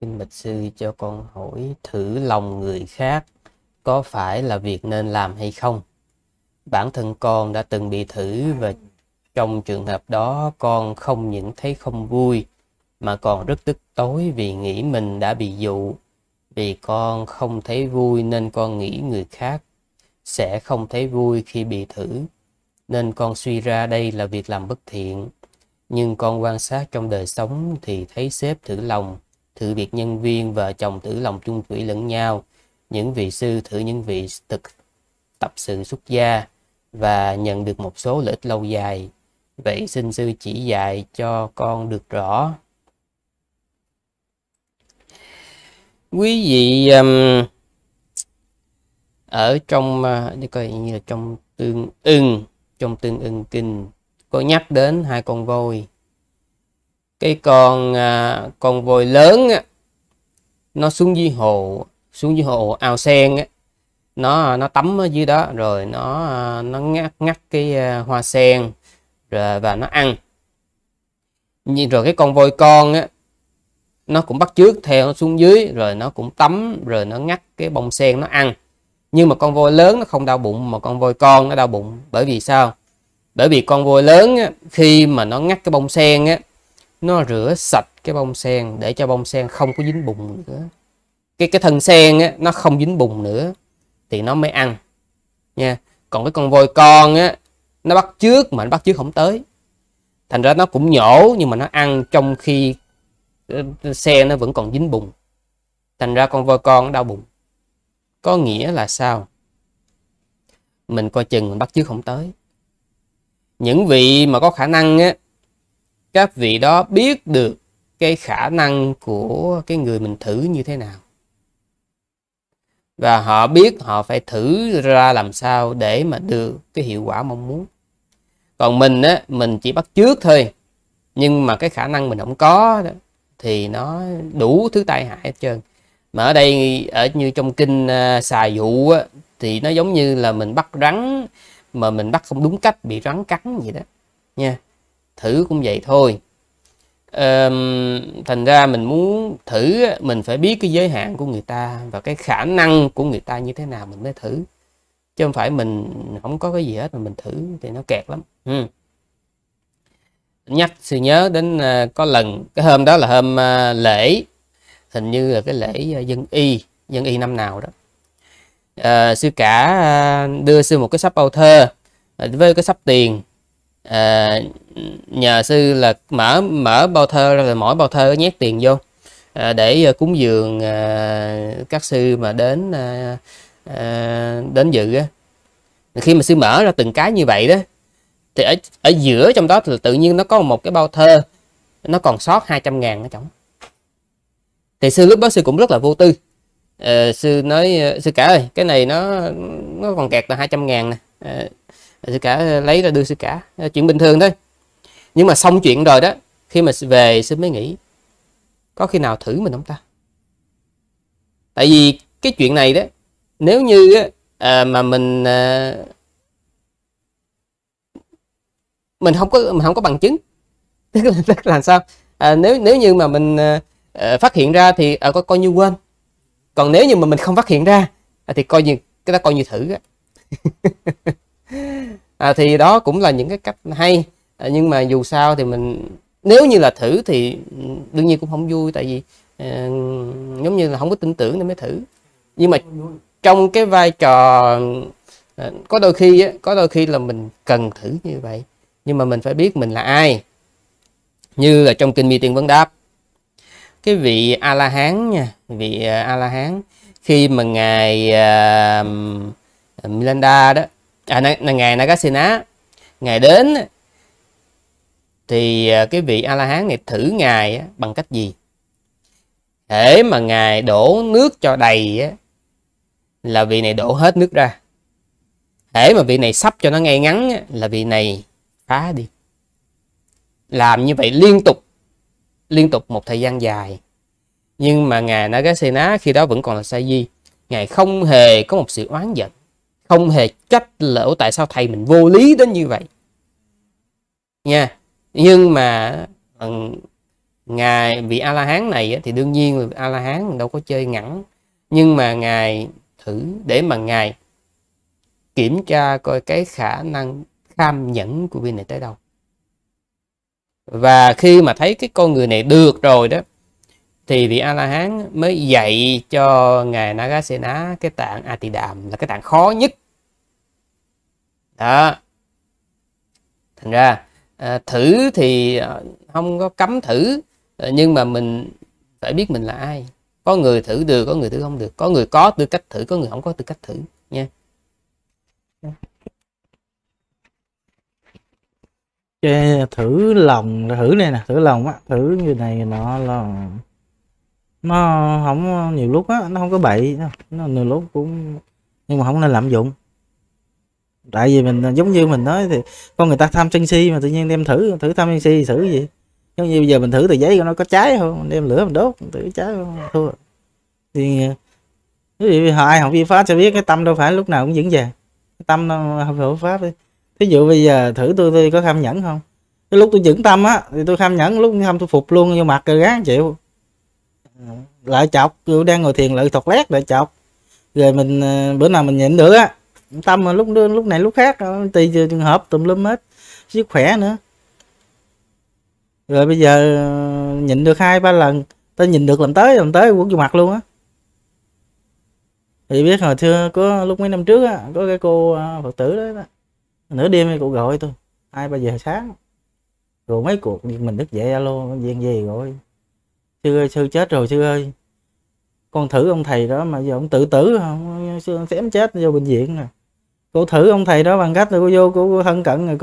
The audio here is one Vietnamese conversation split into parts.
Kinh Bạch Sư cho con hỏi, thử lòng người khác có phải là việc nên làm hay không? Bản thân con đã từng bị thử và trong trường hợp đó con không những thấy không vui mà còn rất tức tối vì nghĩ mình đã bị dụ. Vì con không thấy vui nên con nghĩ người khác sẽ không thấy vui khi bị thử, nên con suy ra đây là việc làm bất thiện. Nhưng con quan sát trong đời sống thì thấy sếp thử lòng, thử việc nhân viên, vợ chồng thử lòng chung thủy lẫn nhau, những vị sư thử những vị tập sự xuất gia và nhận được một số lợi ích lâu dài. Vậy xin sư chỉ dạy cho con được rõ. Quý vị ở trong để coi như là trong Tương Ưng Kinh có nhắc đến hai con voi. Cái con voi lớn nó xuống dưới hồ, ao sen, nó tắm ở dưới đó rồi nó ngắt cái hoa sen rồi và nó ăn. Nhưng rồi cái con voi con nó cũng bắt chước theo, nó xuống dưới rồi nó cũng tắm rồi nó ngắt cái bông sen nó ăn. Nhưng mà con voi lớn nó không đau bụng, mà con voi con nó đau bụng. Bởi vì sao? Bởi vì con voi lớn khi mà nó ngắt cái bông sen nó rửa sạch cái bông sen để cho bông sen không có dính bùn nữa. Cái thân sen nó không dính bùn nữa thì nó mới ăn nha. Còn cái con voi con nó bắt chước mà nó bắt chước không tới, thành ra nó cũng nhổ nhưng mà nó ăn trong khi xe nó vẫn còn dính bùn, thành ra con voi con đau bụng. Có nghĩa là sao? Mình coi chừng mình bắt chước không tới. Những vị mà có khả năng các vị đó biết được cái khả năng của cái người mình thử như thế nào, và họ biết họ phải thử ra làm sao để mà được cái hiệu quả mong muốn. Còn mình á, mình chỉ bắt chước thôi, nhưng mà cái khả năng mình không có đó, thì nó đủ thứ tai hại hết trơn. Mà ở đây ở như trong kinh xà dụ á, thì nó giống như là mình bắt rắn mà mình bắt không đúng cách bị rắn cắn vậy đó nha. Thử cũng vậy thôi. Thành ra mình muốn thử mình phải biết cái giới hạn của người ta và cái khả năng của người ta như thế nào mình mới thử, chứ không phải mình không có cái gì hết mà mình thử thì nó kẹt lắm. Nhắc sự nhớ đến có lần cái hôm đó là hôm lễ, hình như là cái lễ dân y năm nào đó. Sư cả đưa sư một cái sắp âu thơ với cái sắp tiền. Nhờ sư là mở bao thơ ra, rồi mỗi bao thơ nhét tiền vô để cúng dường các sư mà đến dự á. Khi mà sư mở ra từng cái như vậy đó thì ở giữa trong đó tự nhiên nó có một cái bao thơ nó còn sót 200.000 ở trong. Thì sư lúc đó sư cũng rất là vô tư. Sư nói sư cả ơi, cái này nó còn kẹt là 200.000 nè. Sư cả lấy ra đưa sư cả, chuyện bình thường thôi. Nhưng mà xong chuyện rồi đó, khi mà về sư mới nghĩ có khi nào thử mình không ta. Tại vì cái chuyện này đó, nếu như mà mình không có bằng chứng, tức là làm sao nếu như mà mình phát hiện ra thì coi như quên. Còn nếu như mà mình không phát hiện ra thì coi như cái đó coi như thử á. Thì đó cũng là những cái cách hay. Nhưng mà dù sao thì mình nếu như là thử thì đương nhiên cũng không vui, tại vì giống như là không có tin tưởng nên mới thử. Nhưng mà trong cái vai trò có đôi khi là mình cần thử như vậy, nhưng mà mình phải biết mình là ai. Như là trong kinh Mi Tiên Vấn Đáp, cái vị A La Hán nha, vị A La Hán khi mà ngài Milanda đó, ngài Nagasena ngài đến thì cái vị A La Hán này thử ngài bằng cách gì? Để mà ngài đổ nước cho đầy là vị này đổ hết nước ra. Để mà vị này sắp cho nó ngay ngắn là vị này phá đi. Làm như vậy liên tục một thời gian dài. Nhưng mà ngài Nagasena khi đó vẫn còn là sa di, ngài không hề có một sự oán giận, không hề trách lỡ tại sao thầy mình vô lý đến như vậy nha. Nhưng mà Ngài vị A-la-hán này thì đương nhiên A-la-hán đâu có chơi ngắn, nhưng mà Ngài thử để mà Ngài kiểm tra coi cái khả năng kham nhẫn của vị này tới đâu. Và khi mà thấy cái con người này được rồi đó, thì vị A-la-hán mới dạy cho Ngài Nagasena cái tạng A-tỳ-đàm là cái tạng khó nhất. Đó. Thành ra thử thì không có cấm thử, nhưng mà mình phải biết mình là ai. Có người thử được, có người thử không được. Có người có tư cách thử, có người không có tư cách thử nha. Thử lòng, thử này nè, thử lòng á, thử như này nọ là nó không, nhiều lúc á nó không có bậy, nó nhiều lúc cũng, nhưng mà không nên lạm dụng. Tại vì mình giống như mình nói thì con người ta tham sân si mà tự nhiên đem thử tham sân si thử gì, giống như bây giờ mình thử tờ giấy nó có cháy không, mình đem lửa mình đốt mình thử cháy không, thua. Thì ai học vi pháp sẽ biết cái tâm đâu phải lúc nào cũng vững vàng, tâm nó học hộ pháp đi. Thí dụ bây giờ thử tôi có kham nhẫn không? Cái lúc tôi vững tâm á thì tôi kham nhẫn, lúc kham tôi phục luôn vô mặt rồi ráng chịu. Lại chọc, tôi đang ngồi thiền lại thọt lét lại chọc. Rồi mình bữa nào mình nhịn được á, tâm mà lúc này lúc khác tùy trường hợp tùm lum hết, sức khỏe nữa. Rồi bây giờ nhịn được 2-3 lần, tôi nhịn được làm tới quất vô mặt luôn á. Thì biết hồi xưa có lúc mấy năm trước á, có cái cô Phật tử đó, nửa đêm cô gọi tôi 2-3 giờ sáng rồi mấy cuộc mình đứt dậy alo viên gì rồi, sư ơi sư chết rồi sư ơi, con thử ông thầy đó mà giờ ông tự tử không, sư ông xém chết vô bệnh viện nè. Cô thử ông thầy đó bằng cách là cô vô cô thân cận rồi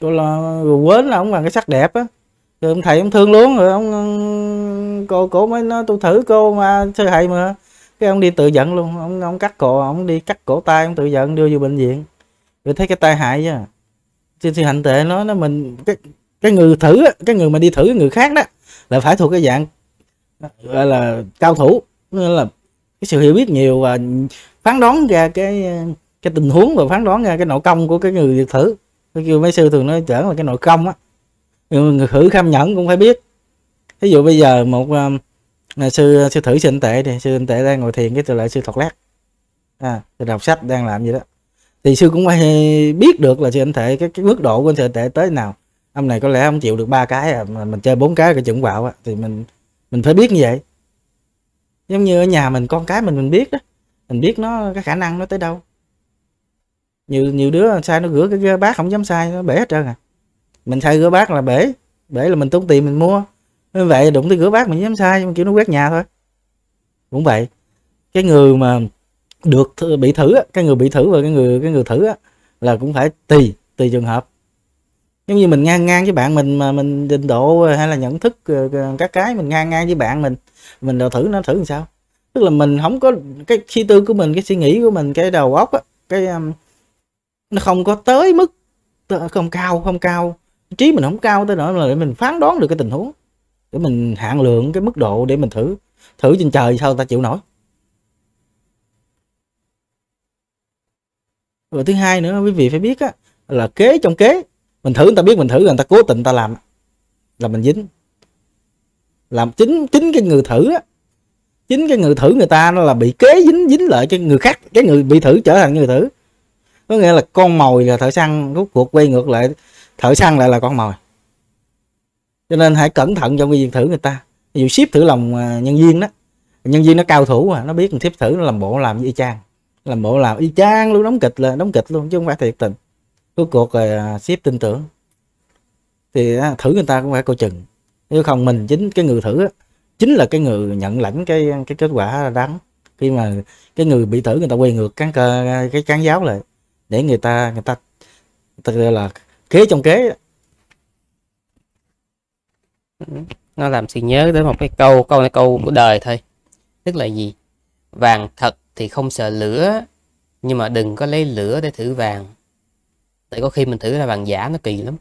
cô là quến là ông bằng cái sắc đẹp á, rồi ông thầy ông thương luôn rồi ông cô mới nói tôi thử cô mà sư thầy mà, cái ông đi tự giận luôn, ông cắt cổ, ông đi cắt cổ tay ông tự giận đưa vô bệnh viện. Rồi thấy cái tai hại chứ. Trên sự hành tệ nó mình cái người thử, cái người mà đi thử người khác đó là phải thuộc cái dạng gọi là cao thủ, nghĩa là cái sự hiểu biết nhiều và phán đoán ra cái tình huống và phán đoán ra cái nội công của cái người thử. Cái kêu mấy sư thường nói trở là cái nội công á. Người thử kham nhẫn cũng phải biết. Ví dụ bây giờ một sư thử sự hành tệ thì sư hành tệ đang ngồi thiền cái từ lại sư thọt lát. Từ đọc sách đang làm gì đó. Thì sư cũng phải biết được là sư hành tệ cái mức độ của sư hành tệ tới nào. Ông này có lẽ không chịu được 3 cái à, mà mình chơi 4 cái cái chuẩn bạo á, thì mình phải biết như vậy. Giống như ở nhà mình con cái mình biết đó, mình biết nó cái khả năng nó tới đâu. Nhiều đứa sai nó rửa cái bát không dám sai nó bể hết trơn à. Mình sai rửa bát là bể là mình tốn tiền mình mua. Như vậy đụng tới rửa bát mình dám sai, nhưng mà kiểu nó quét nhà thôi. Cũng vậy. Cái người mà được bị thử, cái người bị thử và cái người thử là cũng phải tùy trường hợp. Giống như mình ngang với bạn mình mà mình trình độ hay là nhận thức các cái mình ngang với bạn mình đầu thử nó thử làm sao, tức là mình không có cái suy tư của mình, cái suy nghĩ của mình, cái đầu óc cái nó không có tới mức không cao trí mình không cao tới nỗi là để mình phán đoán được cái tình huống, để mình hạn lượng cái mức độ để mình thử trên trời sao ta chịu nổi. Và thứ hai nữa quý vị phải biết á, là kế trong kế. Mình thử người ta biết mình thử rồi người ta cố tình người ta làm là mình dính. Làm chính cái người thử á. Chính cái người thử người ta nó là bị kế dính lại cái người khác, cái người bị thử trở thành người thử. Có nghĩa là con mồi là thợ săn, rút cuộc quay ngược lại thợ săn lại là con mồi. Cho nên hãy cẩn thận trong cái việc thử người ta. Ví dụ ship thử lòng nhân viên đó. Nhân viên nó cao thủ mà, nó biết mình ship thử nó làm bộ làm y chang. Làm bộ làm y chang luôn, đóng kịch luôn chứ không phải thiệt tình. Cuối cuộc là ship tin tưởng. Thì thử người ta cũng phải coi chừng. Nếu không mình chính cái người thử chính là cái người nhận lãnh cái kết quả đáng. Khi mà cái người bị thử người ta quay ngược cái cán giáo lại để người ta là kế trong kế. Nó làm suy nhớ tới một cái câu của đời thôi. Tức là gì? Vàng thật thì không sợ lửa, nhưng mà đừng có lấy lửa để thử vàng. Tại có khi mình thử ra vàng giả nó kỳ lắm.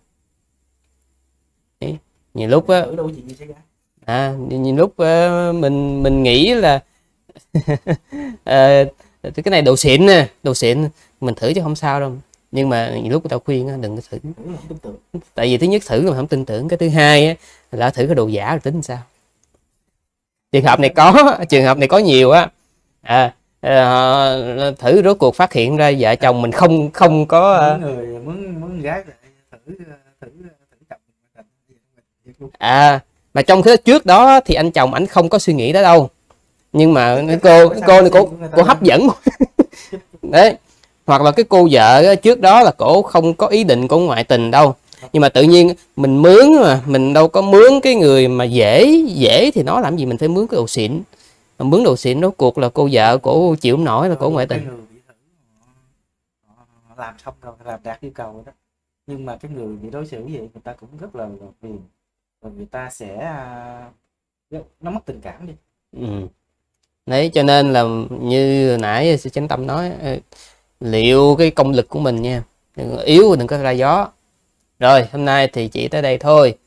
Đấy. Nhiều lúc á, nhiều lúc mình nghĩ là cái này đồ xịn nè, mình thử chứ không sao đâu. Nhưng mà lúc tao khuyên đừng có thử, tại vì thứ nhất thử mà không tin tưởng, cái thứ hai là thử cái đồ giả rồi tính sao. Trường hợp này có, trường hợp này có nhiều á. Thử rốt cuộc phát hiện ra vợ chồng mình không có muốn gái thử. Mà trong cái trước đó thì anh chồng ảnh không có suy nghĩ đó đâu, nhưng mà cô này cô hấp dẫn đấy. Hoặc là cái cô vợ trước đó là cổ không có ý định của ngoại tình đâu, nhưng mà tự nhiên mình mướn, mà mình đâu có mướn cái người mà dễ thì nó làm gì, mình phải mướn cái đồ xịn. Mà mướn đồ xịn rốt cuộc là cô vợ cổ chịu không nổi, là cổ ngoại tình. Họ làm xong rồi, làm đạt yêu cầu rồi đó, nhưng mà cái người bị đối xử vậy người ta cũng rất là phiền, rồi người ta sẽ nó mất tình cảm đi. Đấy, cho nên là như nãy sư Chánh Tâm nói, liệu cái công lực của mình nha, yếu đừng có ra gió. Rồi hôm nay thì chỉ tới đây thôi.